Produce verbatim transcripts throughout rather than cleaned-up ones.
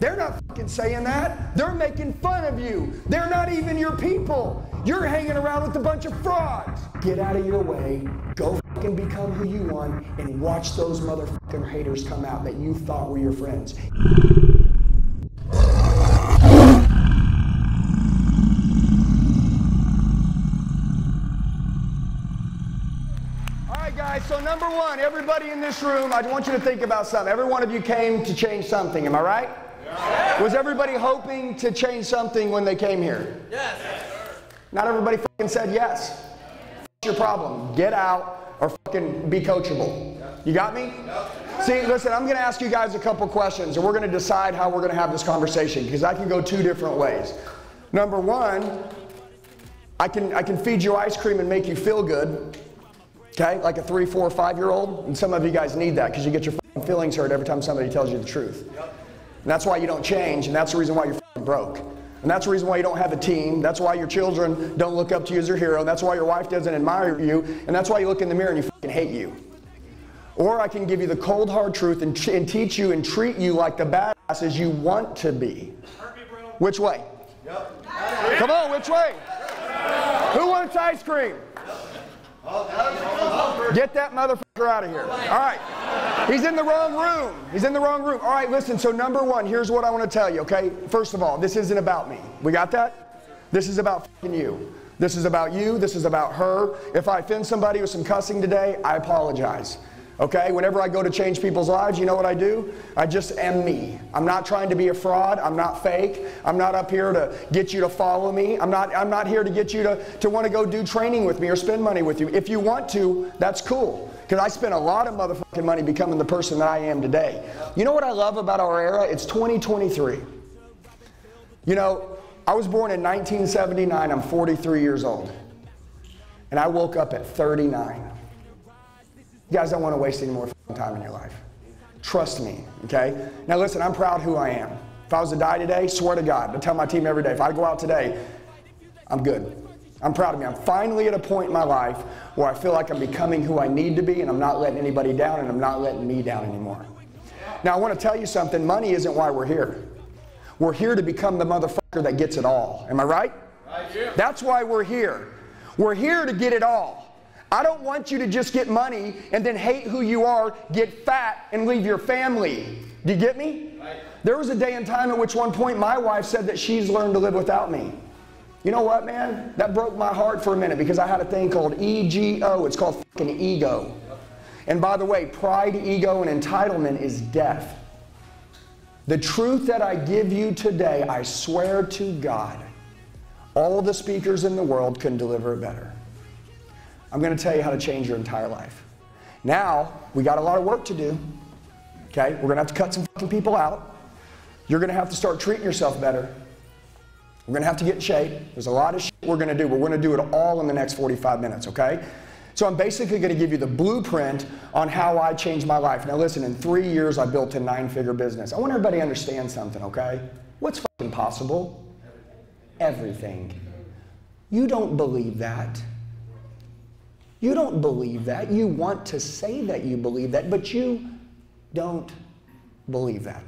They're not fucking saying that. They're making fun of you. They're not even your people. You're hanging around with a bunch of frauds. Get out of your way. Go fucking become who you want and watch those motherfucking haters come out that you thought were your friends. So number one, everybody in this room, I want you to think about something. Every one of you came to change something, am I right? Yeah. Was everybody hoping to change something when they came here? Yes. Yes, not everybody fucking said yes. Yes. That's your problem. Get out or fucking be coachable. Yes. You got me? Yes. See, listen, I'm going to ask you guys a couple questions, and we're going to decide how we're going to have this conversation, because I can go two different ways. Number one, I can, I can feed you ice cream and make you feel good. Okay, like a three, four, five-year-old, and some of you guys need that because you get your f***ing feelings hurt every time somebody tells you the truth. Yep. And that's why you don't change, and that's the reason why you're f***ing broke. And that's the reason why you don't have a team. That's why your children don't look up to you as your hero. And that's why your wife doesn't admire you. And that's why you look in the mirror and you f***ing hate you. Or I can give you the cold, hard truth and, and teach you and treat you like the badasses you want to be. Which way? Yep. Come on, which way? Yep. Who wants ice cream? Get that motherfucker out of here. All right. He's in the wrong room. He's in the wrong room. All right, listen. So number one, here's what I want to tell you, okay? First of all, this isn't about me. We got that? This is about fucking you. This is about you. This is about her. If I offend somebody with some cussing today, I apologize. Okay? Whenever I go to change people's lives, you know what I do? I just am me. I'm not trying to be a fraud. I'm not fake. I'm not up here to get you to follow me. I'm not, I'm not here to get you to, to want to go do training with me or spend money with you. If you want to, that's cool. Because I spent a lot of motherfucking money becoming the person that I am today. You know what I love about our era? It's twenty twenty-three. You know, I was born in nineteen seventy-nine. I'm forty-three years old. And I woke up at thirty-nine. You guys don't want to waste any more time in your life. Trust me, okay? Now listen, I'm proud who I am. If I was to die today, swear to God, I tell my team every day, if I go out today, I'm good. I'm proud of me. I'm finally at a point in my life where I feel like I'm becoming who I need to be, and I'm not letting anybody down, and I'm not letting me down anymore. Now I want to tell you something, money isn't why we're here. We're here to become the motherfucker that gets it all. Am I right? Right, yeah. That's why we're here. We're here to get it all. I don't want you to just get money and then hate who you are, get fat, and leave your family. Do you get me? Right. There was a day and time at which one point my wife said that she's learned to live without me. You know what, man? That broke my heart for a minute because I had a thing called E G O. It's called fucking ego. And by the way, pride, ego, and entitlement is death. The truth that I give you today, I swear to God, all the speakers in the world couldn't deliver it better. I'm going to tell you how to change your entire life. Now, we got a lot of work to do, okay? We're going to have to cut some fucking people out. You're going to have to start treating yourself better. We're going to have to get in shape. There's a lot of shit we're going to do, but we're going to do it all in the next forty-five minutes, okay? So I'm basically going to give you the blueprint on how I changed my life. Now listen, in three years, I built a nine-figure business. I want everybody to understand something, okay? What's fucking possible? Everything. You don't believe that. You don't believe that. You want to say that you believe that, but you don't believe that.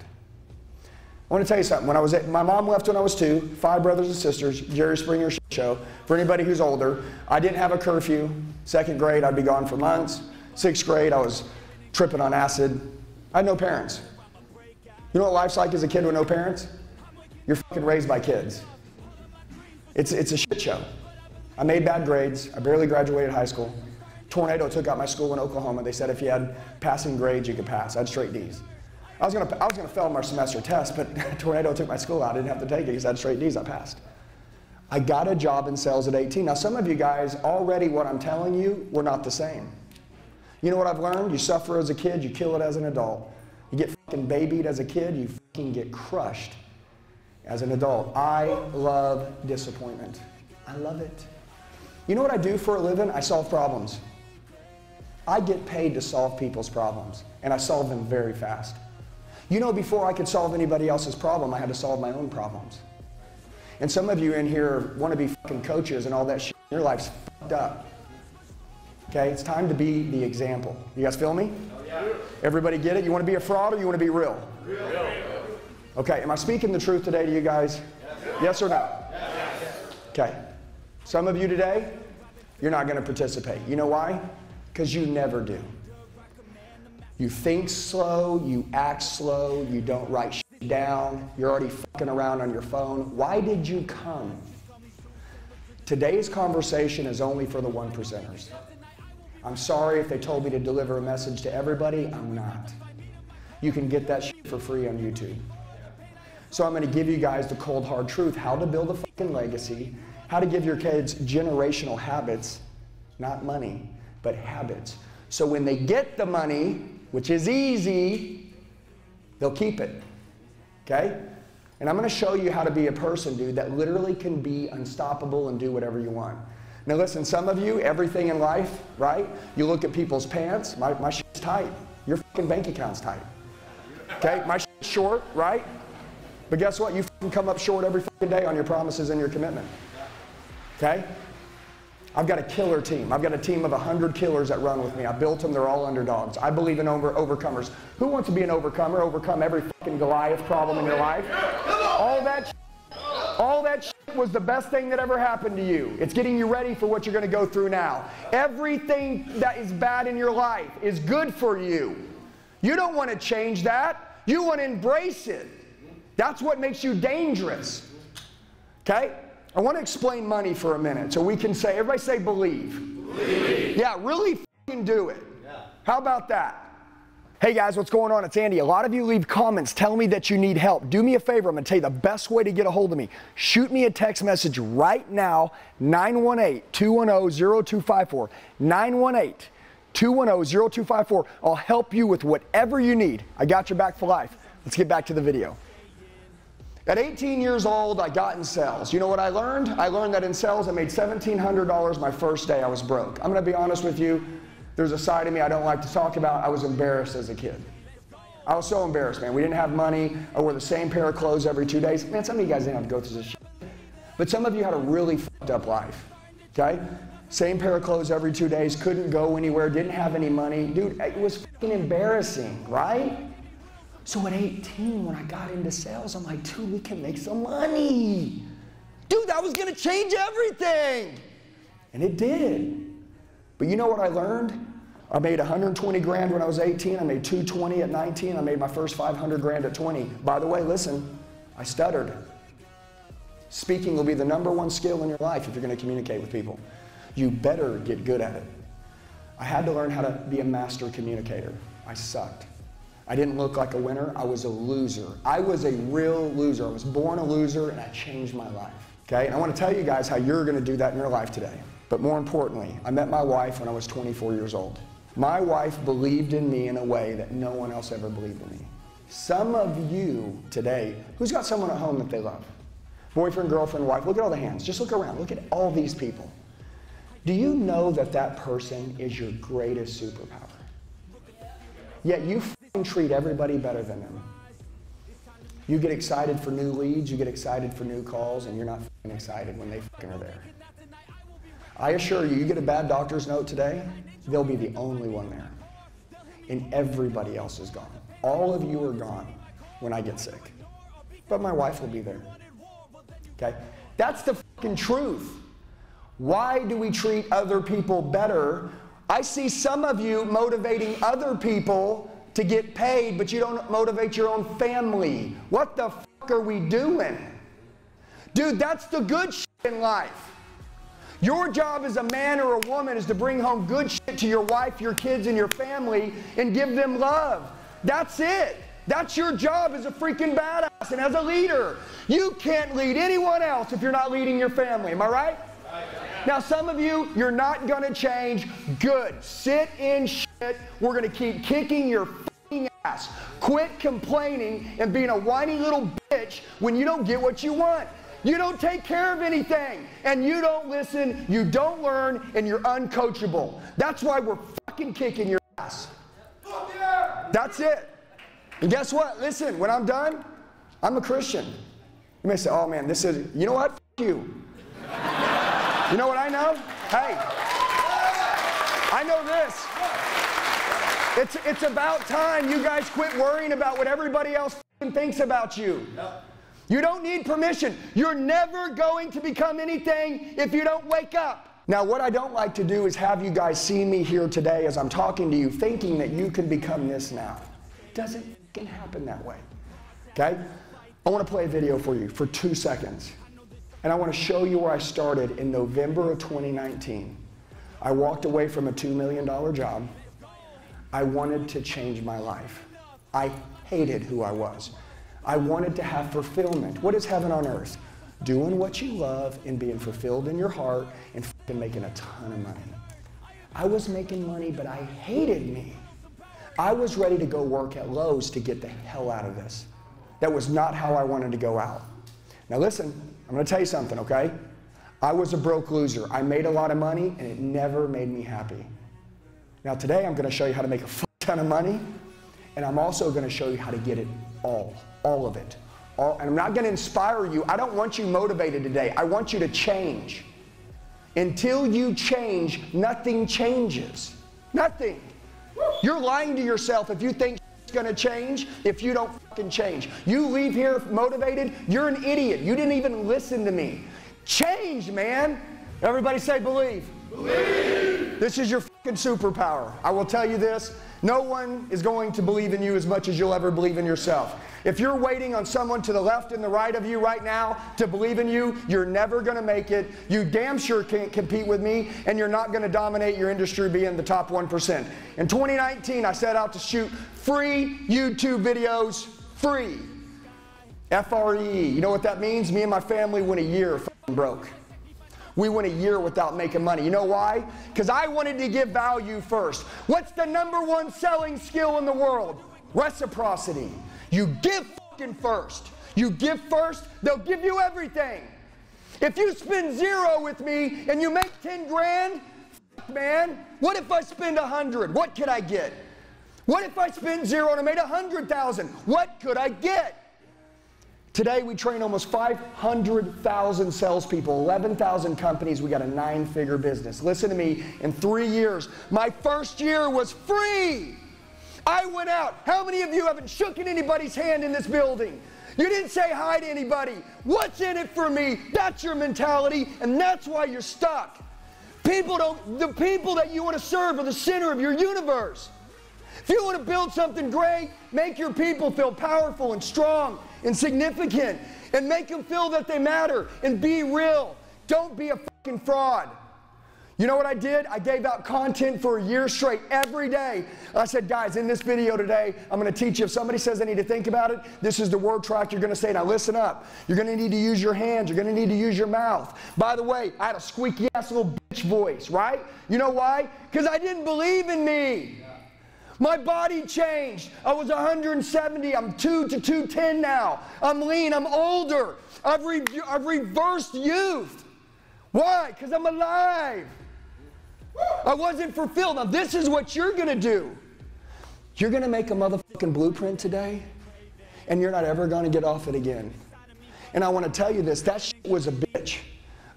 I want to tell you something. When I was at, my mom left when I was two, five brothers and sisters, Jerry Springer show. For anybody who's older, I didn't have a curfew. Second grade, I'd be gone for months. Sixth grade, I was tripping on acid. I had no parents. You know what life's like as a kid with no parents? You're fucking raised by kids. It's, it's a shit show. I made bad grades. I barely graduated high school. Tornado took out my school in Oklahoma. They said if you had passing grades, you could pass. I had straight D's. I was gonna, I was gonna fail my semester test, but tornado took my school out. I didn't have to take it because I had straight D's. I passed. I got a job in sales at eighteen. Now, some of you guys already, what I'm telling you, we're not the same. You know what I've learned? You suffer as a kid. You kill it as an adult. You get fucking babied as a kid. You fucking get crushed as an adult. I love disappointment. I love it. You know what I do for a living? I solve problems. I get paid to solve people's problems, and I solve them very fast. You know, before I could solve anybody else's problem, I had to solve my own problems. And some of you in here want to be fucking coaches and all that shit. Your life's fucked up. Okay, it's time to be the example. You guys feel me? Oh, yeah. Everybody get it? You want to be a fraud or you want to be real? Real. real. Okay, am I speaking the truth today to you guys? Yes, yes or no? Yes. Okay. Some of you today, you're not going to participate. You know why? Because you never do. You think slow, you act slow, you don't write shit down, you're already fucking around on your phone. Why did you come? Today's conversation is only for the one percenters. I'm sorry if they told me to deliver a message to everybody, I'm not. You can get that shit for free on YouTube. So I'm going to give you guys the cold hard truth, how to build a fucking legacy, how to give your kids generational habits, not money, but habits. So when they get the money, which is easy, they'll keep it, okay? And I'm going to show you how to be a person, dude, that literally can be unstoppable and do whatever you want. Now listen, some of you, everything in life, right? You look at people's pants, my, my shit's tight. Your fucking bank account's tight. Okay, my shit's short, right? But guess what? You fucking come up short every fucking day on your promises and your commitment. Okay? I've got a killer team. I've got a team of one hundred killers that run with me. I built them. They're all underdogs. I believe in over overcomers. Who wants to be an overcomer? Overcome every fucking Goliath problem in your life. All that shit, all that shit was the best thing that ever happened to you. It's getting you ready for what you're going to go through now. Everything that is bad in your life is good for you. You don't want to change that. You want to embrace it. That's what makes you dangerous. Okay? I want to explain money for a minute so we can say, everybody say believe. Believe. Yeah, really f***ing do it. Yeah. How about that? Hey guys, what's going on? It's Andy. A lot of you leave comments telling me that you need help. Do me a favor. I'm going to tell you the best way to get a hold of me. Shoot me a text message right now, nine one eight, two one zero, zero two five four. nine one eight, two one zero, zero two five four. I'll help you with whatever you need. I got your back for life. Let's get back to the video. At eighteen years old, I got in sales. You know what I learned? I learned that in sales, I made seventeen hundred dollars my first day. I was broke. I'm going to be honest with you. There's a side of me I don't like to talk about. I was embarrassed as a kid. I was so embarrassed, man. We didn't have money. I wore the same pair of clothes every two days. Man, some of you guys didn't have to go through this shit. But some of you had a really fucked up life. Okay? Same pair of clothes every two days. Couldn't go anywhere. Didn't have any money. Dude, it was fucking embarrassing, right? So at eighteen, when I got into sales, I'm like, dude, we can make some money. Dude, that was going to change everything. And it did. But you know what I learned? I made one hundred twenty grand when I was eighteen. I made two twenty at nineteen. I made my first five hundred grand at twenty. By the way, listen, I stuttered. Speaking will be the number one skill in your life if you're going to communicate with people. You better get good at it. I had to learn how to be a master communicator. I sucked. I didn't look like a winner. I was a loser. I was a real loser. I was born a loser, and I changed my life. Okay? And I want to tell you guys how you're going to do that in your life today. But more importantly, I met my wife when I was twenty-four years old. My wife believed in me in a way that no one else ever believed in me. Some of you today, who's got someone at home that they love? Boyfriend, girlfriend, wife. Look at all the hands. Just look around. Look at all these people. Do you know that that person is your greatest superpower? Yet you treat everybody better than them. You get excited for new leads, you get excited for new calls, and you're not f***ing excited when they f***ing are there. I assure you, you get a bad doctor's note today, they'll be the only one there. And everybody else is gone. All of you are gone when I get sick. But my wife will be there. Okay? That's the f***ing truth. Why do we treat other people better? I see some of you motivating other people to get paid, but you don't motivate your own family. What the fuck are we doing? Dude, that's the good shit in life. Your job as a man or a woman is to bring home good shit to your wife, your kids, and your family, and give them love. That's it. That's your job as a freaking badass and as a leader. You can't lead anyone else if you're not leading your family. Am I right? Now, some of you, you're not going to change. Good. Sit in shit. We're going to keep kicking your f***ing ass. Quit complaining and being a whiny little bitch when you don't get what you want. You don't take care of anything. And you don't listen, you don't learn, and you're uncoachable. That's why we're fucking kicking your ass. That's it. And guess what? Listen, when I'm done, I'm a Christian. You may say, oh, man, this is, you know what? F*** you. You know what I know? Hey, I know this. It's, it's about time you guys quit worrying about what everybody else thinks about you. Yep. You don't need permission. You're never going to become anything if you don't wake up. Now, what I don't like to do is have you guys see me here today as I'm talking to you, thinking that you can become this now. Doesn't can happen that way. Okay? I want to play a video for you for two seconds. And I want to show you where I started in November of twenty nineteen. I walked away from a two million dollar job. I wanted to change my life. I hated who I was. I wanted to have fulfillment. What is heaven on earth? Doing what you love and being fulfilled in your heart and f***ing making a ton of money. I was making money, but I hated me. I was ready to go work at Lowe's to get the hell out of this. That was not how I wanted to go out. Now listen, I'm going to tell you something, okay? I was a broke loser. I made a lot of money, and it never made me happy. Now today, I'm going to show you how to make a f*** ton of money, and I'm also going to show you how to get it all, all of it. All, and I'm not going to inspire you. I don't want you motivated today. I want you to change. Until you change, nothing changes. Nothing. You're lying to yourself if you think it's going to change, if you don't fucking change. You leave here motivated, you're an idiot. You didn't even listen to me. Change, man. Everybody say believe. Believe. This is your fucking superpower. I will tell you this. No one is going to believe in you as much as you'll ever believe in yourself. If you're waiting on someone to the left and the right of you right now to believe in you, you're never going to make it. You damn sure can't compete with me, and you're not going to dominate your industry being the top one percent. In twenty nineteen, I set out to shoot free YouTube videos, free. F R E E. You know what that means? Me and my family went a year fucking broke. We went a year without making money. You know why? Because I wanted to give value first. What's the number one selling skill in the world? Reciprocity. You give fucking first. You give first, they'll give you everything. If you spend zero with me and you make ten grand, fuck man, what if I spend a hundred? What could I get? What if I spend zero and I made a hundred thousand? What could I get? Today, we train almost five hundred thousand salespeople, eleven thousand companies. We got a nine figure business. Listen to me, in three years, my first year was free. I went out. How many of you haven't shooken anybody's hand in this building? You didn't say hi to anybody. What's in it for me? That's your mentality, and that's why you're stuck. People don't, the people that you want to serve are the center of your universe. If you want to build something great, make your people feel powerful and strong and significant, and make them feel that they matter, and be real. Don't be a fucking fraud. You know what I did? I gave out content for a year straight every day. I said, guys, in this video today, I'm going to teach you. If somebody says they need to think about it, this is the word track you're going to say. Now listen up. You're going to need to use your hands. You're going to need to use your mouth. By the way, I had a squeaky ass little bitch voice, right? You know why? Because I didn't believe in me. My body changed. I was one hundred seventy. I'm two to two ten now. I'm lean. I'm older. I've, re I've reversed youth. Why? Because I'm alive. I wasn't fulfilled. Now, this is what you're going to do. You're going to make a motherfucking blueprint today, and you're not ever going to get off it again. And I want to tell you this. That shit was a bitch.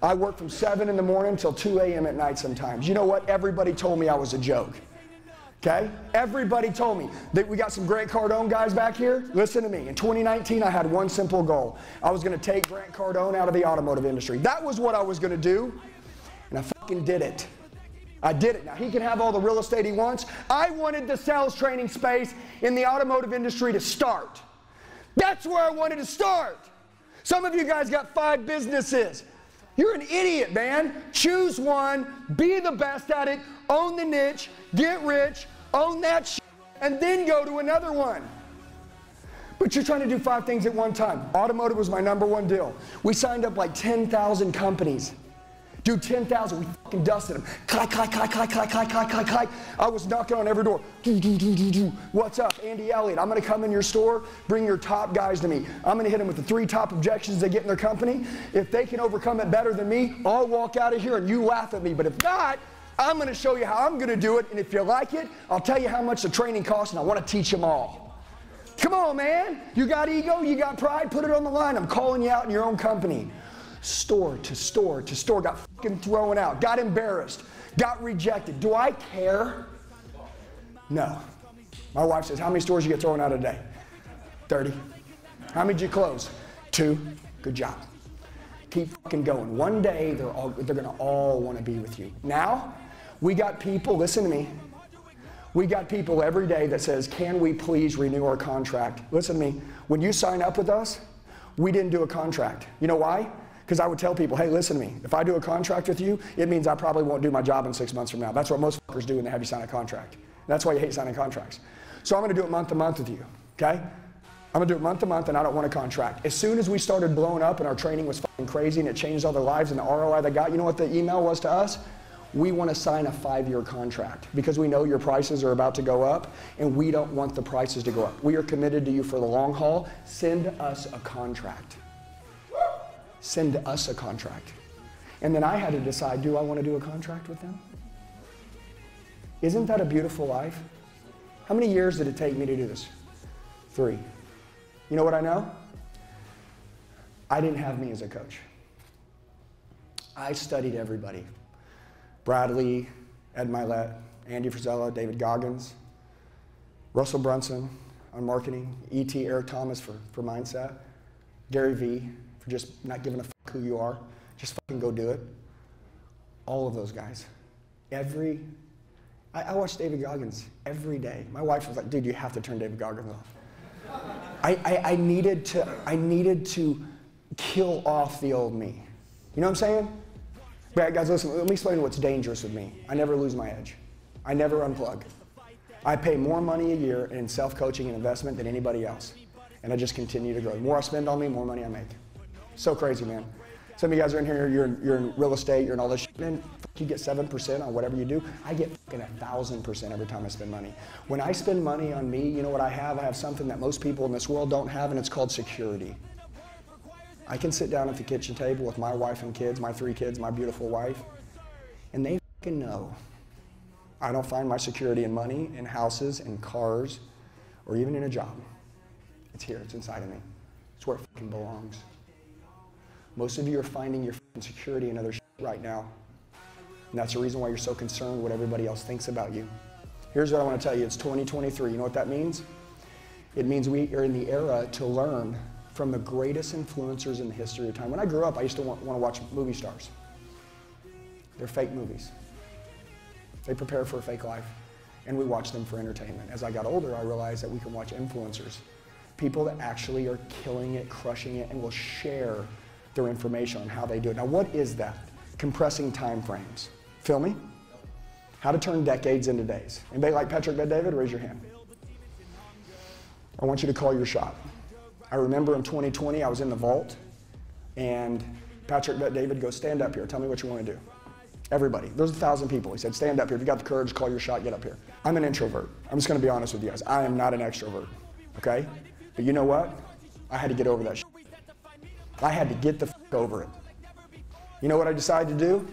I worked from seven in the morning till two A M at night sometimes. You know what? Everybody told me I was a joke. Okay? Everybody told me that we got some Grant Cardone guys back here. Listen to me. In twenty nineteen, I had one simple goal. I was going to take Grant Cardone out of the automotive industry. That was what I was going to do, and I fucking did it. I did it. Now, he can have all the real estate he wants. I wanted the sales training space in the automotive industry to start. That's where I wanted to start. Some of you guys got five businesses. You're an idiot, man. Choose one. Be the best at it. Own the niche. Get rich. Own that shit, and then go to another one. But you're trying to do five things at one time. Automotive was my number one deal. We signed up like ten thousand companies. Dude, ten thousand, we fucking dusted them. Clack, clack, clack, clack, clack, clack, clack, clack, clack. I was knocking on every door. Do, do, do, do, do. What's up, Andy Elliott? I'm gonna come in your store, bring your top guys to me. I'm gonna hit them with the three top objections they get in their company. If they can overcome it better than me, I'll walk out of here and you laugh at me, but if not, I'm going to show you how I'm going to do it, and if you like it, I'll tell you how much the training costs, and I want to teach them all. Come on, man. You got ego, you got pride, put it on the line. I'm calling you out in your own company. Store to store to store, got fucking thrown out, got embarrassed, got rejected. Do I care? No. My wife says, how many stores you get thrown out a day? thirty. How many did you close? Two. Good job. Keep fucking going. One day, they're, all, they're gonna all wanna be with you. Now, we got people, listen to me, we got people every day that says, can we please renew our contract? Listen to me, when you sign up with us, we didn't do a contract. You know why? Because I would tell people, hey, listen to me, if I do a contract with you, it means I probably won't do my job in six months from now. That's what most fuckers do when they have you sign a contract. And that's why you hate signing contracts. So I'm gonna do it month to month with you, okay? I'm gonna do it month to month and I don't want a contract. As soon as we started blowing up and our training was fucking crazy and it changed all their lives and the R O I they got, you know what the email was to us? We wanna sign a five-year contract because we know your prices are about to go up and we don't want the prices to go up. We are committed to you for the long haul. Send us a contract. Send us a contract. And then I had to decide, do I want to do a contract with them? Isn't that a beautiful life? How many years did it take me to do this? Three. You know what I know? I didn't have me as a coach. I studied everybody. Brad Lea, Ed Mylett, Andy Frisella, David Goggins, Russell Brunson on marketing, E T, Eric Thomas for, for mindset, Gary Vee, just not giving a fuck who you are, just fucking go do it. All of those guys. Every, I, I watched David Goggins every day. My wife was like, dude, you have to turn David Goggins off. I, I, I, needed to, I needed to kill off the old me. You know what I'm saying? But guys, listen, let me explain what's dangerous with me. I never lose my edge. I never unplug. I pay more money a year in self-coaching and investment than anybody else. And I just continue to grow. The more I spend on me, the more money I make. So crazy, man. Some of you guys are in here, you're in, you're in real estate, you're in all this shit, man, you get seven percent on whatever you do. I get fucking one thousand percent every time I spend money. When I spend money on me, you know what I have? I have something that most people in this world don't have, and it's called security. I can sit down at the kitchen table with my wife and kids, my three kids, my beautiful wife, and they fucking know. I don't find my security in money, in houses, in cars, or even in a job. It's here, it's inside of me. It's where it fucking belongs. Most of you are finding your security in other shit right now. And that's the reason why you're so concerned what everybody else thinks about you. Here's what I want to tell you. It's twenty twenty-three. You know what that means? It means we are in the era to learn from the greatest influencers in the history of time. When I grew up, I used to want, want to watch movie stars. They're fake movies. They prepare for a fake life. And we watch them for entertainment. As I got older, I realized that we can watch influencers. People that actually are killing it, crushing it, and will share their information on how they do it. Now, what is that? Compressing time frames. Feel me? How to turn decades into days. Anybody like Patrick Bet-David? Raise your hand. I want you to call your shot. I remember in twenty twenty, I was in the vault, and Patrick Bet-David goes, stand up here. Tell me what you want to do. Everybody. There's a thousand people. He said, stand up here. If you got the courage, call your shot, get up here. I'm an introvert. I'm just going to be honest with you guys. I am not an extrovert, okay? But you know what? I had to get over that shit. I had to get the f over it. You know what I decided to do?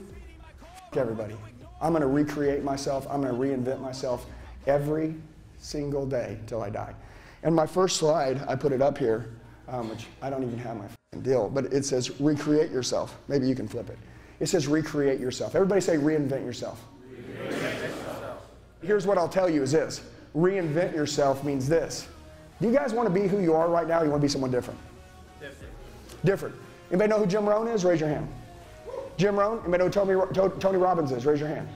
F everybody. I'm going to recreate myself. I'm going to reinvent myself every single day till I die. And my first slide, I put it up here, um, which I don't even have my f deal, but it says recreate yourself. Maybe you can flip it. It says recreate yourself. Everybody say reinvent yourself. Reinvent yourself. Here's what I'll tell you is this. Reinvent yourself means this. Do you guys want to be who you are right now or you want to be someone different? Different. Different. Anybody know who Jim Rohn is? Raise your hand. Jim Rohn? Anybody know who Tony, Tony Robbins is? Raise your hand.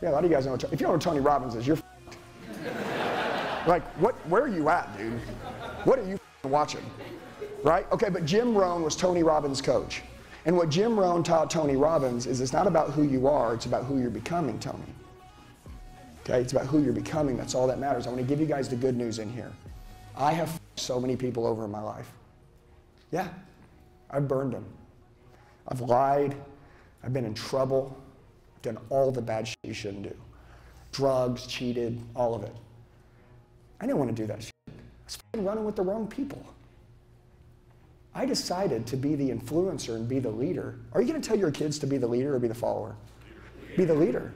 Yeah, a lot of you guys know. If you don't know who Tony Robbins is, you're f***ed. Like, what, where are you at, dude? What are you f***ing watching? Right? Okay, but Jim Rohn was Tony Robbins' coach. And what Jim Rohn taught Tony Robbins is it's not about who you are, it's about who you're becoming, Tony. Okay, it's about who you're becoming. That's all that matters. I want to give you guys the good news in here. I have f***ed so many people over in my life. Yeah. I've burned them. I've lied. I've been in trouble. I've done all the bad shit you shouldn't do. Drugs, cheated, all of it. I didn't want to do that shit. I was fucking running with the wrong people. I decided to be the influencer and be the leader. Are you going to tell your kids to be the leader or be the follower? Be the leader.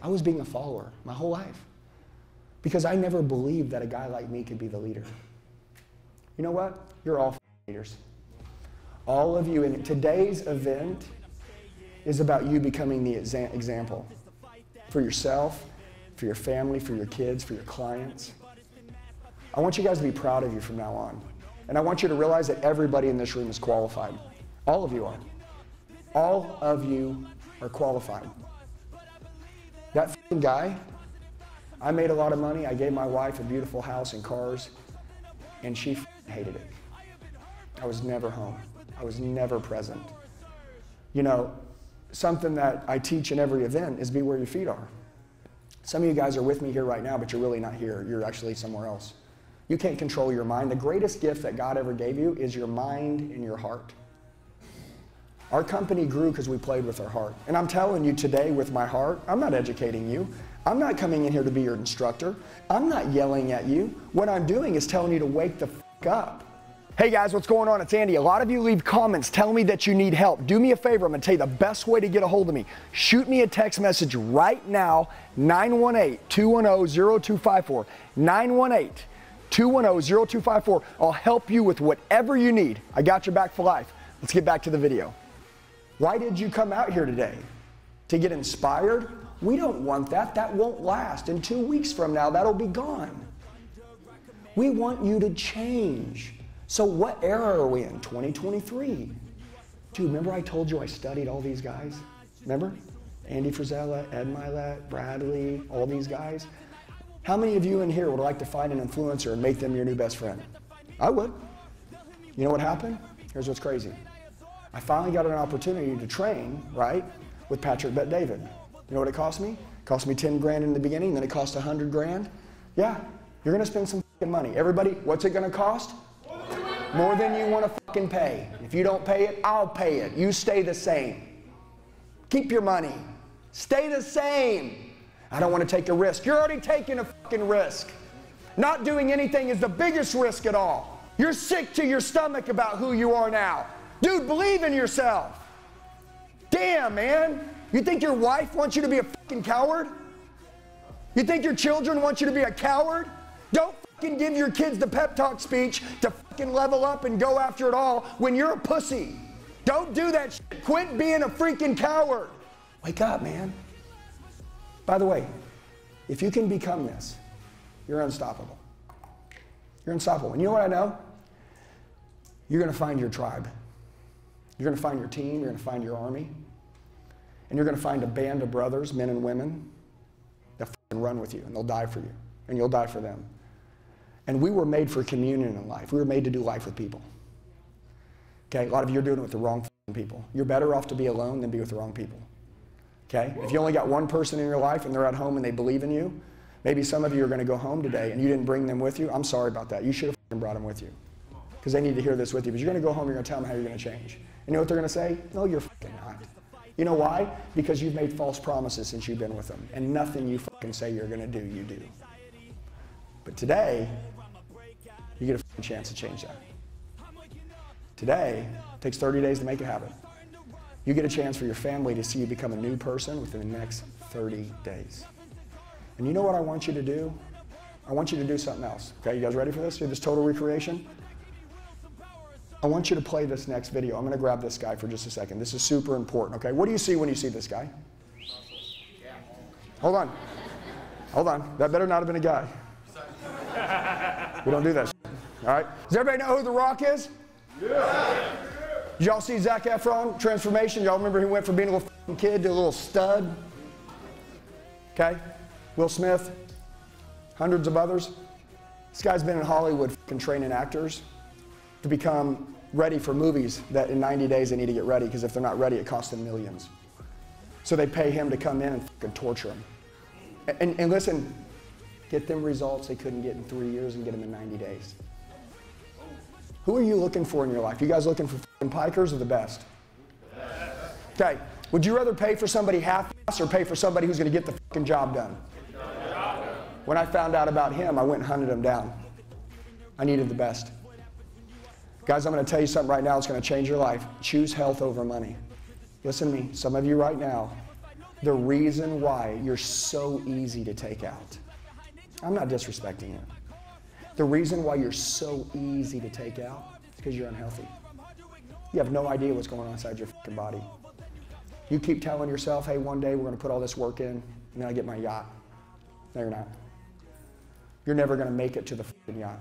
I was being a follower my whole life because I never believed that a guy like me could be the leader. You know what? You're all leaders. All of you, in today's event is about you becoming the exa example for yourself, for your family, for your kids, for your clients. I want you guys to be proud of you from now on. And I want you to realize that everybody in this room is qualified. All of you are. All of you are qualified. That f***ing guy, I made a lot of money, I gave my wife a beautiful house and cars, and she f***ing hated it. I was never home. I was never present. You know, something that I teach in every event is be where your feet are. Some of you guys are with me here right now, but you're really not here. You're actually somewhere else. You can't control your mind. The greatest gift that God ever gave you is your mind and your heart. Our company grew because we played with our heart. And I'm telling you today with my heart, I'm not educating you. I'm not coming in here to be your instructor. I'm not yelling at you. What I'm doing is telling you to wake the f*** up. Hey guys, what's going on? It's Andy. A lot of you leave comments telling me that you need help. Do me a favor. I'm going to tell you the best way to get a hold of me. Shoot me a text message right now, nine one eight, two one zero, zero two five four. nine one eight, two one zero, zero two five four. I'll help you with whatever you need. I got your back for life. Let's get back to the video. Why did you come out here today? To get inspired? We don't want that. That won't last. In two weeks from now, that'll be gone. We want you to change. So what era are we in? twenty twenty-three. Dude, remember I told you I studied all these guys? Remember? Andy Frisella, Ed Mylett, Brad Lea, all these guys. How many of you in here would like to find an influencer and make them your new best friend? I would. You know what happened? Here's what's crazy. I finally got an opportunity to train, right, with Patrick Bet-David. You know what it cost me? It cost me ten grand in the beginning, then it cost one hundred grand. Yeah, you're gonna spend some fucking money. Everybody, what's it gonna cost? More than you want to fucking pay. If you don't pay it, I'll pay it. You stay the same. Keep your money. Stay the same. I don't want to take a risk. You're already taking a fucking risk. Not doing anything is the biggest risk at all. You're sick to your stomach about who you are now. Dude, believe in yourself. Damn, man. You think your wife wants you to be a fucking coward? You think your children want you to be a coward? Don't fucking give your kids the pep talk speech to fucking level up and go after it all when you're a pussy. Don't do that shit. Quit being a freaking coward. Wake up, man. By the way, if you can become this, you're unstoppable. You're unstoppable. And you know what I know? You're going to find your tribe. You're going to find your team. You're going to find your army. And you're going to find a band of brothers, men and women, that fucking run with you, and they'll die for you, and you'll die for them. And we were made for communion in life. We were made to do life with people. Okay, a lot of you are doing it with the wrong people. You're better off to be alone than be with the wrong people. Okay, if you only got one person in your life and they're at home and they believe in you, maybe some of you are going to go home today and you didn't bring them with you. I'm sorry about that. You should have brought them with you because they need to hear this with you. But you're going to go home and you're going to tell them how you're going to change. And you know what they're going to say? No, you're fucking not. You know why? Because you've made false promises since you've been with them. And nothing you fucking say you're going to do, you do. But today, you get a chance to change that. Today, it takes thirty days to make it happen. You get a chance for your family to see you become a new person within the next thirty days. And you know what I want you to do? I want you to do something else. Okay, you guys ready for this? Do this total recreation? I want you to play this next video. I'm going to grab this guy for just a second. This is super important, okay? What do you see when you see this guy? Hold on. Hold on. That better not have been a guy. We don't do that shit. All right. Does everybody know who The Rock is? Yeah. Did y'all see Zac Efron transformation? Y'all remember he went from being a little f***ing kid to a little stud? Okay. Will Smith. Hundreds of others. This guy's been in Hollywood f***ing training actors to become ready for movies that in ninety days they need to get ready, because if they're not ready, it costs them millions. So they pay him to come in and f***ing torture them. And, and, and listen, get them results they couldn't get in three years and get them in ninety days. Who are you looking for in your life? You guys looking for f***ing pikers or the best? Okay, would you rather pay for somebody half-ass or pay for somebody who's going to get the f***ing job done? When I found out about him, I went and hunted him down. I needed the best. Guys, I'm going to tell you something right now that's going to change your life. Choose health over money. Listen to me, some of you right now, the reason why you're so easy to take out. I'm not disrespecting you. The reason why you're so easy to take out is because you're unhealthy. You have no idea what's going on inside your fucking body. You keep telling yourself, hey, one day we're going to put all this work in, and then I get my yacht. No, you're not. You're never going to make it to the fucking yacht.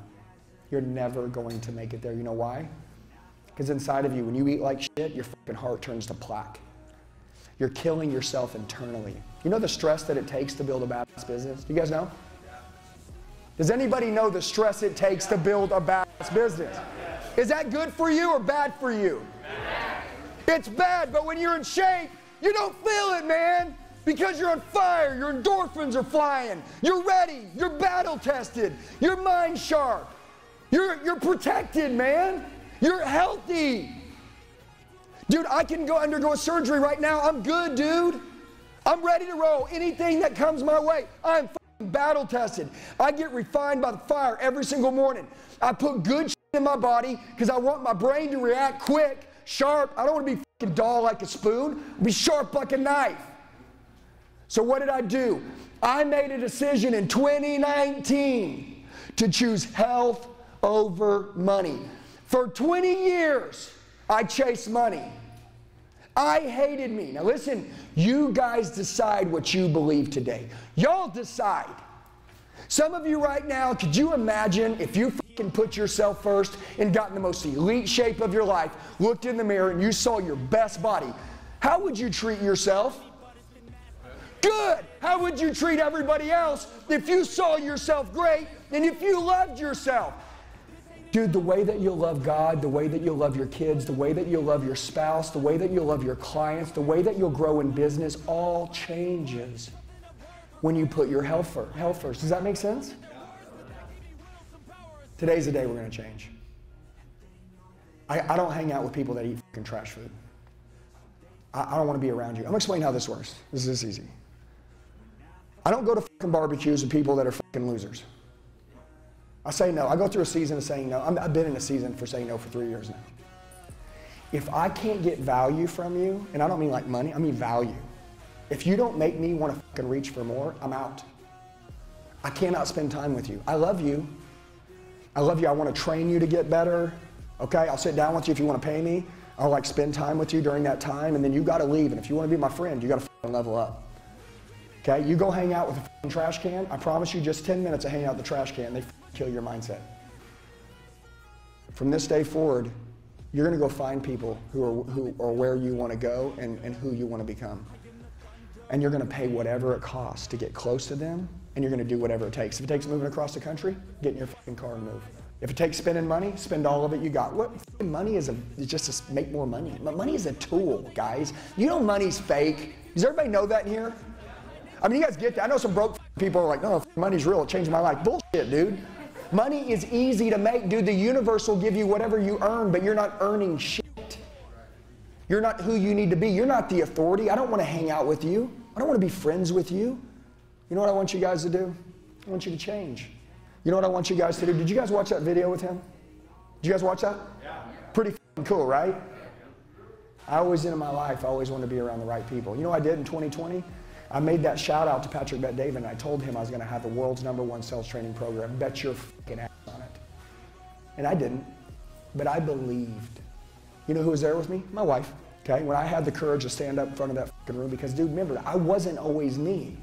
you're never going to make it there. You know why? Because inside of you, when you eat like shit, your fucking heart turns to plaque. You're killing yourself internally. You know the stress that it takes to build a badass business? Do you guys know? Does anybody know the stress it takes to build a badass business? Is that good for you or bad for you? It's bad, but when you're in shape, you don't feel it, man. Because you're on fire, your endorphins are flying, you're ready, you're battle tested, your mind's sharp, you're, you're protected, man. You're healthy. Dude, I can go undergo surgery right now, I'm good, dude. I'm ready to roll, anything that comes my way, I'm f***ing battle tested. I get refined by the fire every single morning. I put good shit in my body because I want my brain to react quick, sharp. I don't want to be f***ing dull like a spoon, I'll be sharp like a knife. So what did I do? I made a decision in twenty nineteen to choose health over money. For twenty years, I chased money. I hated me. Now listen, you guys decide what you believe today. Y'all decide. Some of you right now, could you imagine if you fucking put yourself first and got in the most elite shape of your life, looked in the mirror and you saw your best body? How would you treat yourself? Good. How would you treat everybody else if you saw yourself great and if you loved yourself? Dude, the way that you'll love God, the way that you'll love your kids, the way that you'll love your spouse, the way that you'll love your clients, the way that you'll grow in business all changes when you put your health first. Does that make sense? Today's the day we're going to change. I, I don't hang out with people that eat fucking trash food. I, I don't want to be around you. I'm going to explain how this works. This is easy. I don't go to fucking barbecues with people that are fucking losers. I say no. I go through a season of saying no. I'm, I've been in a season for saying no for three years now. If I can't get value from you, and I don't mean like money, I mean value. If you don't make me want to fucking reach for more, I'm out. I cannot spend time with you. I love you. I love you. I want to train you to get better. Okay? I'll sit down with you if you want to pay me. I'll like spend time with you during that time, and then you got to leave. And if you want to be my friend, you got to fucking level up. Okay, you go hang out with a f***ing trash can, I promise you just ten minutes of hanging out with the trash can, they f***ing kill your mindset. From this day forward, you're going to go find people who are, who are where you want to go and, and who you want to become. And you're going to pay whatever it costs to get close to them, and you're going to do whatever it takes. If it takes moving across the country, get in your f***ing car and move. If it takes spending money, spend all of it you got. What f***ing money is a, just to make more money. Money is a tool, guys. You know money's fake. Does everybody know that in here? I mean, you guys get that. I know some broke people are like, no, money's real. It changed my life. Bullshit, dude. Money is easy to make, dude. The universe will give you whatever you earn, but you're not earning shit. You're not who you need to be. You're not the authority. I don't want to hang out with you. I don't want to be friends with you. You know what I want you guys to do? I want you to change. You know what I want you guys to do? Did you guys watch that video with him? Did you guys watch that? Yeah. Pretty f***ing cool, right? I always, in my life, I always want to be around the right people. You know what I did in twenty twenty? I made that shout out to Patrick Bet-David, and I told him I was going to have the world's number one sales training program. Bet your fucking ass on it. And I didn't, but I believed. You know who was there with me? My wife. Okay, when I had the courage to stand up in front of that fucking room, because dude, remember, I wasn't always me.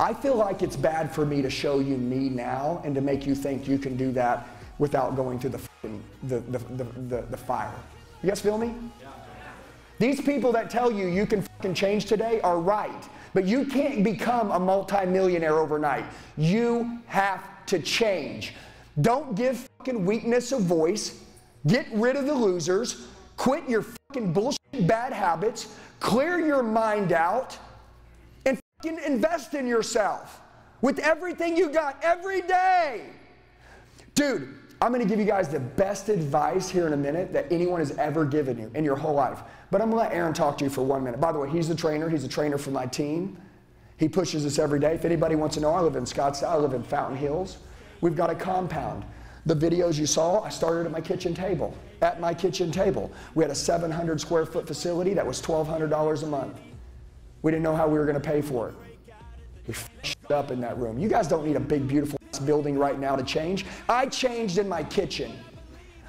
I feel like it's bad for me to show you me now and to make you think you can do that without going through the fucking the the the, the, the fire. You guys feel me? Yeah. These people that tell you you can fucking change today are right. But you can't become a multimillionaire overnight. You have to change. Don't give fucking weakness a voice. Get rid of the losers. Quit your fucking bullshit bad habits. Clear your mind out. And fucking invest in yourself with everything you got every day. Dude, I'm going to give you guys the best advice here in a minute that anyone has ever given you in your whole life. But I'm going to let Aaron talk to you for one minute. By the way, he's the trainer. He's a trainer for my team. He pushes us every day. If anybody wants to know, I live in Scottsdale. I live in Fountain Hills. We've got a compound. The videos you saw, I started at my kitchen table. At my kitchen table. We had a seven hundred square foot facility that was twelve hundred dollars a month. We didn't know how we were going to pay for it. We f***ed up in that room. You guys don't need a big, beautiful building right now to change. I changed in my kitchen.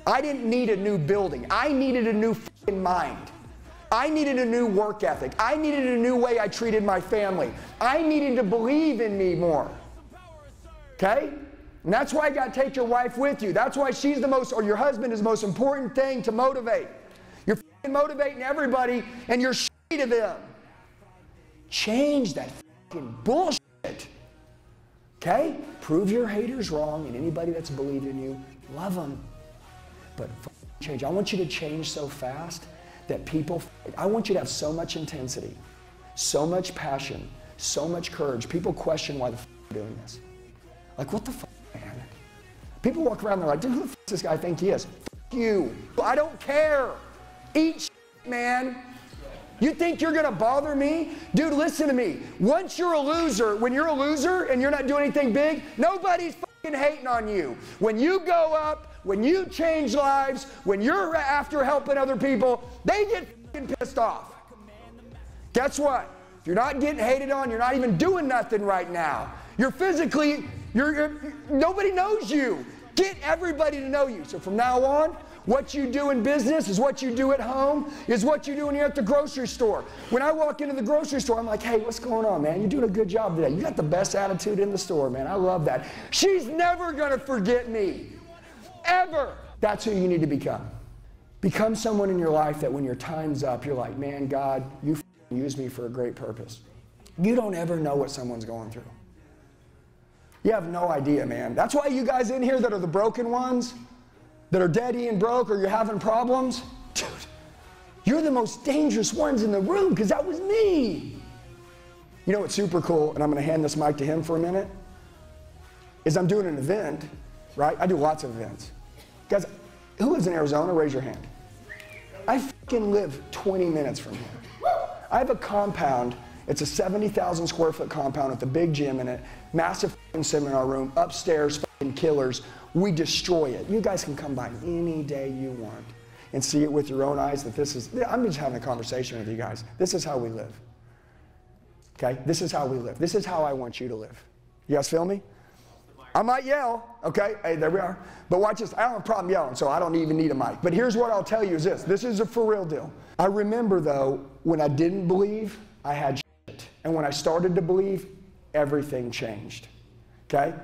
I didn't need a new building. I needed a new fucking mind. I needed a new work ethic. I needed a new way I treated my family. I needed to believe in me more. Okay? And that's why you got to take your wife with you. That's why she's the most, or your husband is the most important thing to motivate. You're f***ing motivating everybody and you're sh** to them. Change that f***ing bullshit. Okay? Prove your haters wrong, and anybody that's believed in you, love them. But f***ing change. I want you to change so fast that people, I want you to have so much intensity, so much passion, so much courage. People question why the f*** you're doing this. Like, what the f***, man? People walk around and they're like, dude, who the f*** does this guy think he is? F*** you. I don't care. Eat shit, man. You think you're gonna bother me? Dude, listen to me. Once you're a loser, when you're a loser and you're not doing anything big, nobody's f***ing hating on you. When you go up, when you change lives, when you're after helping other people, they get f***ing pissed off. Guess what? If you're not getting hated on, you're not even doing nothing right now. You're physically, you're, you're, nobody knows you. Get everybody to know you. So from now on, what you do in business is what you do at home, is what you do when you're at the grocery store. When I walk into the grocery store, I'm like, hey, what's going on, man? You're doing a good job today. You got the best attitude in the store, man. I love that. She's never gonna forget me, ever. That's who you need to become. Become someone in your life that when your time's up, you're like, man, God, you f***ing used me for a great purpose. You don't ever know what someone's going through. You have no idea, man. That's why you guys in here that are the broken ones, that are dead and broke, or you're having problems, dude, you're the most dangerous ones in the room, because that was me. You know what's super cool, and I'm gonna hand this mic to him for a minute, is I'm doing an event, right? I do lots of events. Guys, who lives in Arizona? Raise your hand. I fucking live twenty minutes from here. I have a compound, it's a seventy thousand square foot compound with a big gym in it, massive fucking seminar room, upstairs fucking killers. We destroy it. You guys can come by any day you want and see it with your own eyes that this is, I'm just having a conversation with you guys. This is how we live, okay? This is how we live. This is how I want you to live. You guys feel me? I might yell, okay? Hey, there we are. But watch this, I don't have a problem yelling, so I don't even need a mic. But here's what I'll tell you is this. This is a for real deal. I remember though, when I didn't believe, I had shit. And when I started to believe, everything changed, okay?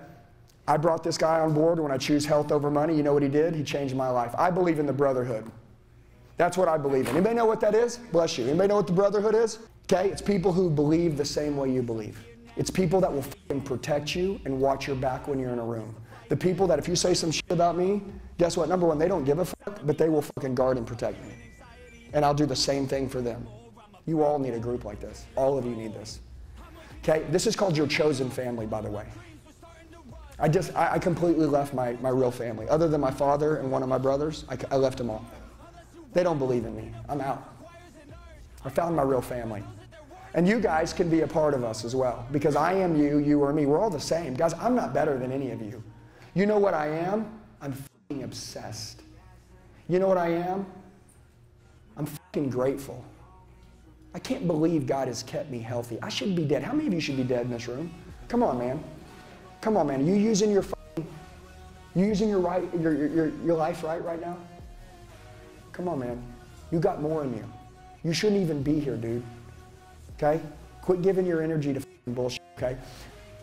I brought this guy on board. When I choose health over money, you know what he did? He changed my life. I believe in the brotherhood. That's what I believe in. Anybody know what that is? Bless you. Anybody know what the brotherhood is? Okay, it's people who believe the same way you believe. It's people that will f***ing protect you and watch your back when you're in a room. The people that if you say some shit about me, guess what? Number one, they don't give a fuck, but they will f***ing guard and protect me. And I'll do the same thing for them. You all need a group like this. All of you need this. Okay, this is called your chosen family, by the way. I just, I completely left my, my real family. Other than my father and one of my brothers, I, I left them all. They don't believe in me. I'm out. I found my real family. And you guys can be a part of us as well, because I am you, you are me. We're all the same. Guys, I'm not better than any of you. You know what I am? I'm f***ing obsessed. You know what I am? I'm f***ing grateful. I can't believe God has kept me healthy. I should be dead. How many of you should be dead in this room? Come on, man. Come on, man. Are you using your f***ing, you using your right, your, your your life right right now? Come on, man. You got more in you. You shouldn't even be here, dude. Okay? Quit giving your energy to f***ing bullshit. Okay?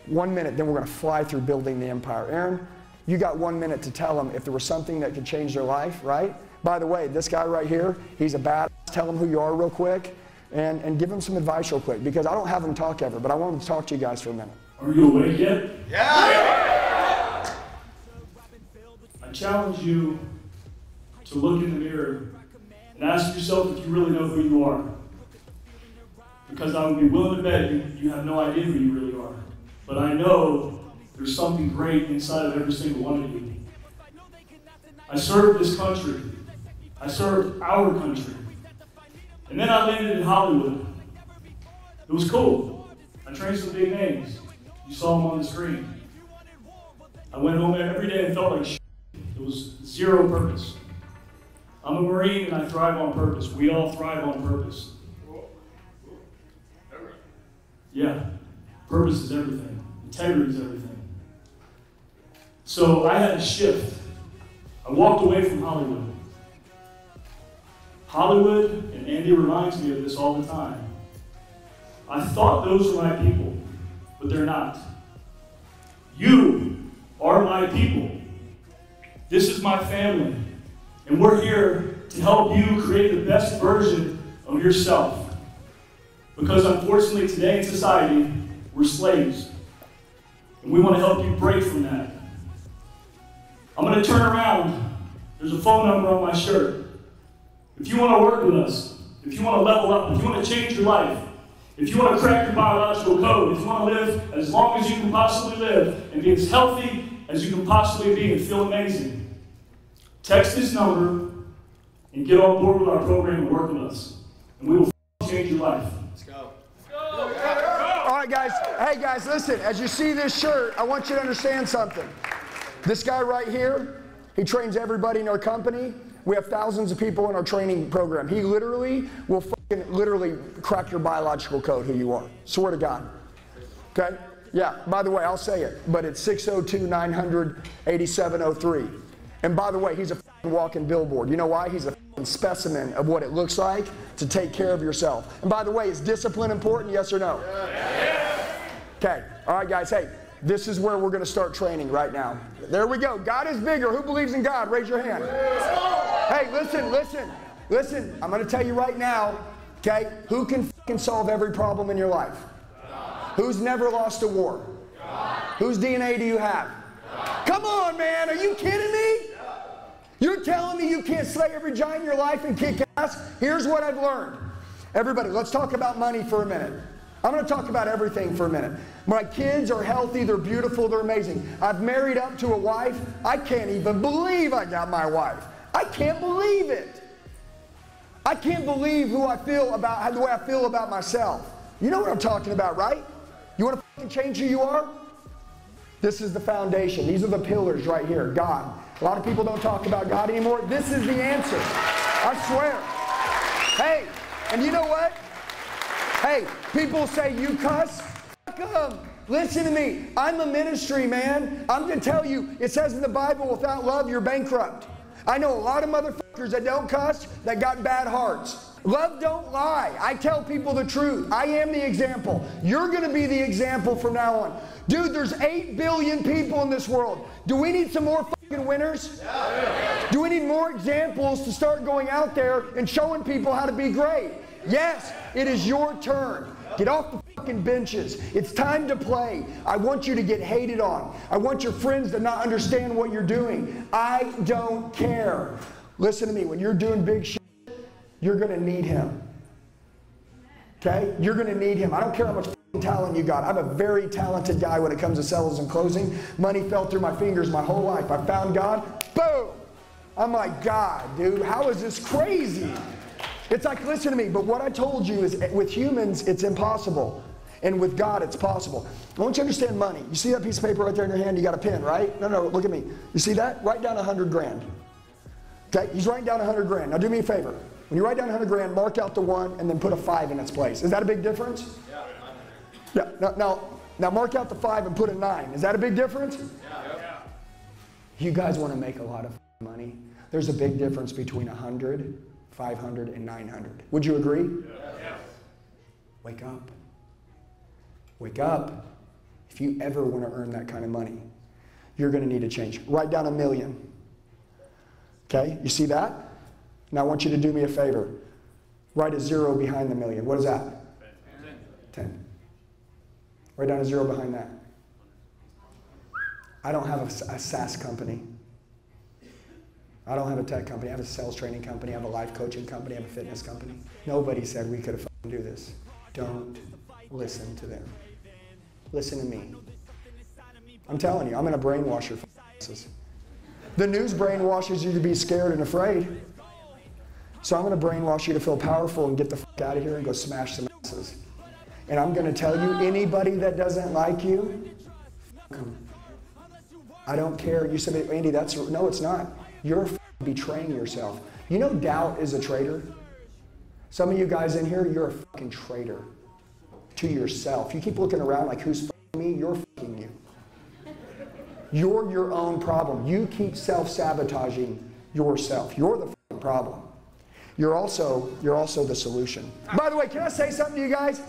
One minute, then we're gonna fly through building the empire. Aaron, you got one minute to tell them if there was something that could change their life, right? By the way, this guy right here, he's a badass. Tell him who you are real quick, and and give him some advice real quick, because I don't have him talk ever, but I want him to talk to you guys for a minute. Are you awake yet? Yeah! I challenge you to look in the mirror and ask yourself if you really know who you are. Because I would be willing to bet you, you have no idea who you really are. But I know there's something great inside of every single one of you. I served this country. I served our country. And then I landed in Hollywood. It was cool. I trained some big names. You saw him on the screen. I went home every day and felt like shit. It was zero purpose. I'm a Marine and I thrive on purpose. We all thrive on purpose. Yeah, purpose is everything. Integrity is everything. So I had a shift. I walked away from Hollywood. Hollywood, and Andy reminds me of this all the time. I thought those were my people. But they're not. You are my people. This is my family, and we're here to help you create the best version of yourself. Because unfortunately today in society, we're slaves, and we want to help you break from that. I'm going to turn around. There's a phone number on my shirt. If you want to work with us, if you want to level up, if you want to change your life, if you want to crack your biological code, if you want to live as long as you can possibly live and be as healthy as you can possibly be and feel amazing, text this number and get on board with our program and work with us. And we will change your life. Let's go. Let's go. Let's go. All right, guys. Hey, guys, listen. As you see this shirt, I want you to understand something. This guy right here, he trains everybody in our company. We have thousands of people in our training program. He literally will fucking literally crack your biological code who you are. Swear to God. Okay? Yeah, by the way, I'll say it, but it's six oh two, nine hundred, eighty-seven oh three. And by the way, he's a fucking walking billboard. You know why? He's a fucking specimen of what it looks like to take care of yourself. And by the way, is discipline important? Yes or no? Yes. Okay. All right, guys. Hey, this is where we're going to start training right now. There we go. God is bigger. Who believes in God? Raise your hand. Hey, listen, listen, listen. I'm going to tell you right now, okay, who can fucking solve every problem in your life? God. Who's never lost a war? God. Whose D N A do you have? God. Come on, man. Are you kidding me? Yeah. You're telling me you can't slay every giant in your life and kick ass? Here's what I've learned. Everybody, let's talk about money for a minute. I'm going to talk about everything for a minute. My kids are healthy. They're beautiful. They're amazing. I've married up to a wife. I can't even believe I got my wife. I can't believe it. I can't believe who I feel about, the way I feel about myself. You know what I'm talking about, right? You want to fucking change who you are? This is the foundation. These are the pillars right here. God. A lot of people don't talk about God anymore. This is the answer. I swear. Hey, and you know what? Hey, people say you cuss, fuck them. Listen to me. I'm a ministry, man. I'm going to tell you, it says in the Bible, without love, you're bankrupt. I know a lot of motherfuckers that don't cuss, that got bad hearts. Love don't lie. I tell people the truth. I am the example. You're going to be the example from now on. Dude, there's eight billion people in this world. Do we need some more fucking winners? Yeah. Do we need more examples to start going out there and showing people how to be great? Yes, it is your turn. Get off the fucking benches. It's time to play. I want you to get hated on. I want your friends to not understand what you're doing. I don't care. Listen to me. When you're doing big shit, you're going to need him. Okay? You're going to need him. I don't care how much fucking talent you got. I'm a very talented guy when it comes to sales and closing. Money fell through my fingers my whole life. I found God. Boom! I'm like, God, dude, how is this crazy? It's like, listen to me, but what I told you is with humans, it's impossible. And with God, it's possible. I want you to understand money. You see that piece of paper right there in your hand? You got a pen, right? No, no, look at me. You see that? Write down a hundred grand. Okay, he's writing down a hundred grand. Now do me a favor. When you write down a hundred grand, mark out the one and then put a five in its place. Is that a big difference? Yeah. Yeah. Now, now, now mark out the five and put a nine. Is that a big difference? Yeah. Yeah. You guys want to make a lot of money. There's a big difference between a hundred, five hundred, and nine hundred. Would you agree? Yeah. Yes. Wake up. Wake up. If you ever want to earn that kind of money, you're going to need a change. Write down a million. Okay, you see that? Now I want you to do me a favor. Write a zero behind the million. What is that? Ten. Ten. Write down a zero behind that. I don't have a, a SaaS company. I don't have a tech company. I have a sales training company. I have a life coaching company. I have a fitness company. Nobody said we could f***ing do this. Don't listen to them. Listen to me. I'm telling you, I'm going to brainwash your f***ing asses. The news brainwashes you to be scared and afraid. So I'm going to brainwash you to feel powerful and get the f*** out of here and go smash some asses. And I'm going to tell you, anybody that doesn't like you, f*** them. I don't care. You said, Andy, that's... No, it's not. You're betraying yourself. You know doubt is a traitor? Some of you guys in here, you're a fucking traitor to yourself. You keep looking around like, who's me? You're fucking you. You're your own problem. You keep self-sabotaging yourself. You're the fucking problem. You're also, you're also the solution. By the way, can I say something to you guys?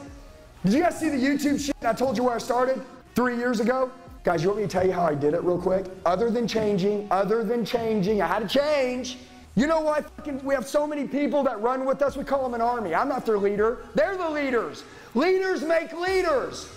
Did you guys see the YouTube shit I told you where I started three years ago? Guys, you want me to tell you how I did it real quick? Other than changing, other than changing, I had to change. You know why fucking we have so many people that run with us? We call them an army. I'm not their leader. They're the leaders. Leaders make leaders.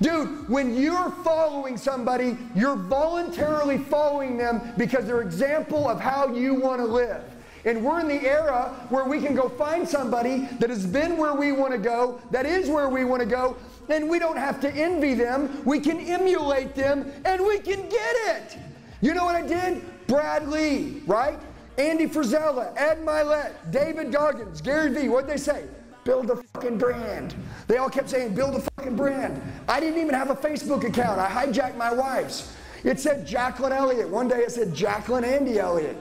Dude, when you're following somebody, you're voluntarily following them because they're an example of how you want to live. And we're in the era where we can go find somebody that has been where we want to go, that is where we want to go, and we don't have to envy them. We can emulate them, and we can get it. You know what I did? Brad Lea, right? Andy Frisella, Ed Mylett, David Goggins, Gary Vee, what'd they say? Build a fucking brand. They all kept saying, build a fucking brand. I didn't even have a Facebook account. I hijacked my wife's. It said Jacqueline Elliott. One day it said Jacqueline Andy Elliott.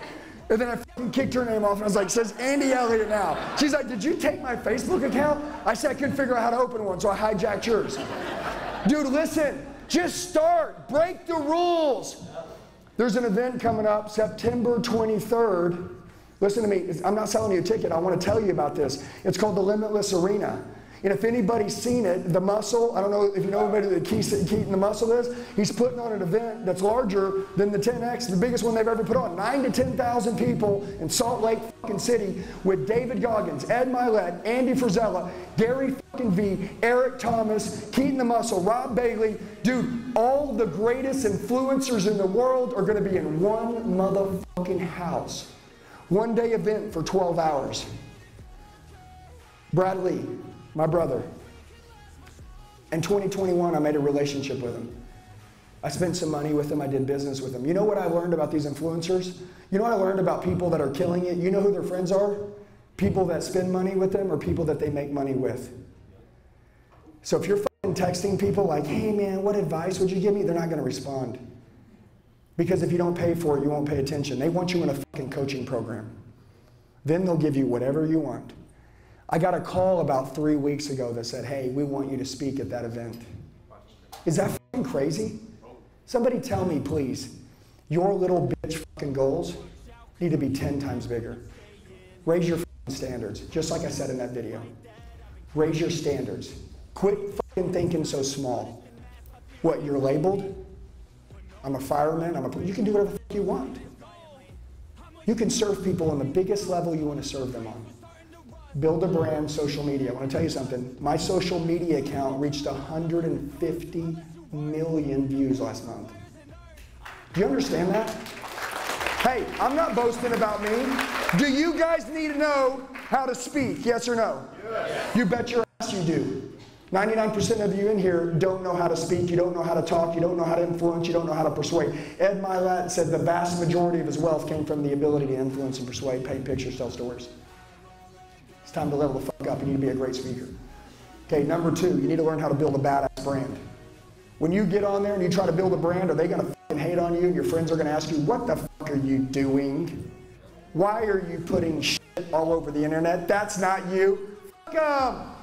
And then I fucking kicked her name off and I was like, it says Andy Elliott now. She's like, did you take my Facebook account? I said, I couldn't figure out how to open one, so I hijacked yours. Dude, listen, just start. Break the rules. There's an event coming up September twenty-third. Listen to me, I'm not selling you a ticket, I want to tell you about this. It's called the Limitless Arena. And if anybody's seen it, The Muscle, I don't know if you know anybody that Keaton The Muscle is, he's putting on an event that's larger than the ten X, the biggest one they've ever put on. nine to ten thousand people in Salt Lake fucking City with David Goggins, Ed Mylett, Andy Frisella, Gary fucking Vee, Eric Thomas, Keaton The Muscle, Rob Bailey. Dude, all the greatest influencers in the world are going to be in one motherfucking house. One day event for twelve hours. Brad Lea, my brother. In twenty twenty-one, I made a relationship with him. I spent some money with him, I did business with him. You know what I learned about these influencers? You know what I learned about people that are killing it? You know who their friends are? People that spend money with them or people that they make money with. So if you're fucking texting people like, hey man, what advice would you give me? They're not gonna respond. Because if you don't pay for it, you won't pay attention. They want you in a fucking coaching program. Then they'll give you whatever you want. I got a call about three weeks ago that said, hey, we want you to speak at that event. Is that fucking crazy? Somebody tell me, please. Your little bitch fucking goals need to be ten times bigger. Raise your fucking standards, just like I said in that video. Raise your standards. Quit fucking thinking so small. What, you're labeled? I'm a fireman, I'm a, you can do whatever the fuck you want. You can serve people on the biggest level you want to serve them on. Build a brand, social media. I want to tell you something. My social media account reached one hundred fifty million views last month. Do you understand that? Hey, I'm not boasting about me. Do you guys need to know how to speak, yes or no? Yes. You bet your ass you do. ninety-nine percent of you in here don't know how to speak, you don't know how to talk, you don't know how to influence, you don't know how to persuade. Ed Mylett said the vast majority of his wealth came from the ability to influence and persuade, paint pictures, tell stories. It's time to level the fuck up. You need to be a great speaker. Okay, number two, you need to learn how to build a badass brand. When you get on there and you try to build a brand, are they going to fucking hate on you? And your friends are going to ask you, what the fuck are you doing? Why are you putting shit all over the internet? That's not you. Fuck them.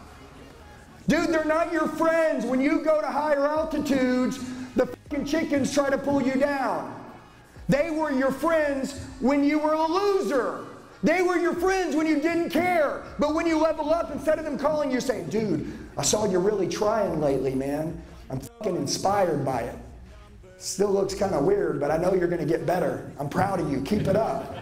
Dude, they're not your friends. When you go to higher altitudes, the fucking chickens try to pull you down. They were your friends when you were a loser. They were your friends when you didn't care. But when you level up, instead of them calling you saying, dude, I saw you're really trying lately, man. I'm fucking inspired by it. Still looks kind of weird, but I know you're gonna get better. I'm proud of you, keep it up.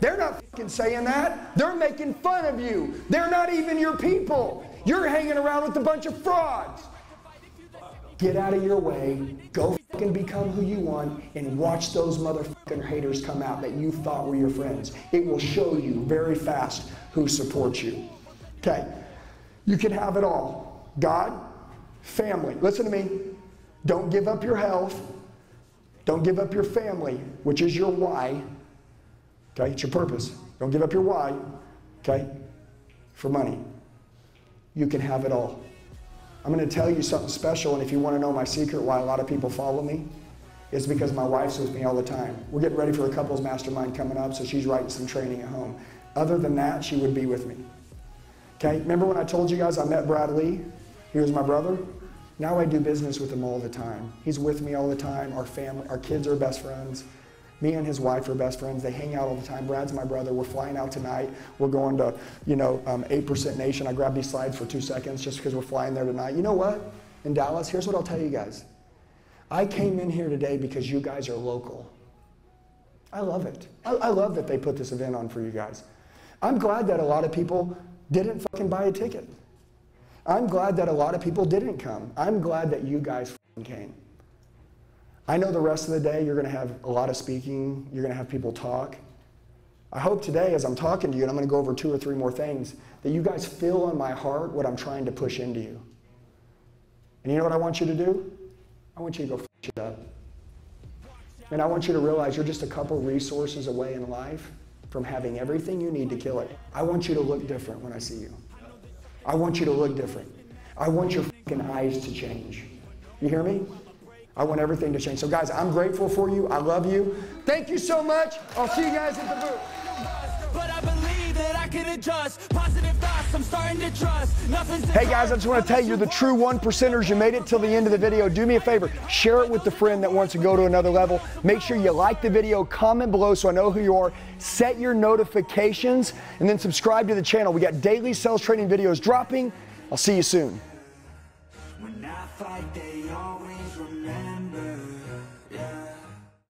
They're not fucking saying that. They're making fun of you. They're not even your people. You're hanging around with a bunch of frauds. Get out of your way, go fucking become who you want, and watch those motherfucking haters come out that you thought were your friends. It will show you very fast who supports you. Okay, you can have it all. God, family, listen to me. Don't give up your health. Don't give up your family, which is your why. Okay, it's your purpose. Don't give up your why, okay, for money. You can have it all. I'm going to tell you something special, and if you want to know my secret why a lot of people follow me, it's because my wife's with me all the time. We're getting ready for a couples mastermind coming up, so she's writing some training at home. Other than that, she would be with me. Okay, remember when I told you guys I met Brad Lea? He was my brother. Now I do business with him all the time. He's with me all the time. Our family, our kids are best friends. Me and his wife are best friends. They hang out all the time. Brad's my brother. We're flying out tonight. We're going to, you know, um, eight percent Nation. I grabbed these slides for two seconds just because we're flying there tonight. You know what? In Dallas, here's what I'll tell you guys. I came in here today because you guys are local. I love it. I, I love that they put this event on for you guys. I'm glad that a lot of people didn't fucking buy a ticket. I'm glad that a lot of people didn't come. I'm glad that you guys fucking came. I know the rest of the day you're going to have a lot of speaking. You're going to have people talk. I hope today, as I'm talking to you, and I'm going to go over two or three more things, that you guys feel in my heart what I'm trying to push into you. And you know what I want you to do? I want you to go f*** it up. And I want you to realize you're just a couple resources away in life from having everything you need to kill it. I want you to look different when I see you. I want you to look different. I want your f***ing eyes to change. You hear me? I want everything to change. So guys, I'm grateful for you. I love you. Thank you so much. I'll see you guys at the booth. But I believe that I can adjust. Positive thoughts, I'm starting to trust. Nothing's hey guys, I just want to tell you, you're the true one percenters. You made it till the end of the video. Do me a favor, share it with the friend that wants to go to another level. Make sure you like the video, comment below so I know who you are. Set your notifications and then subscribe to the channel. We got daily sales training videos dropping. I'll see you soon. When I fight, they always remember.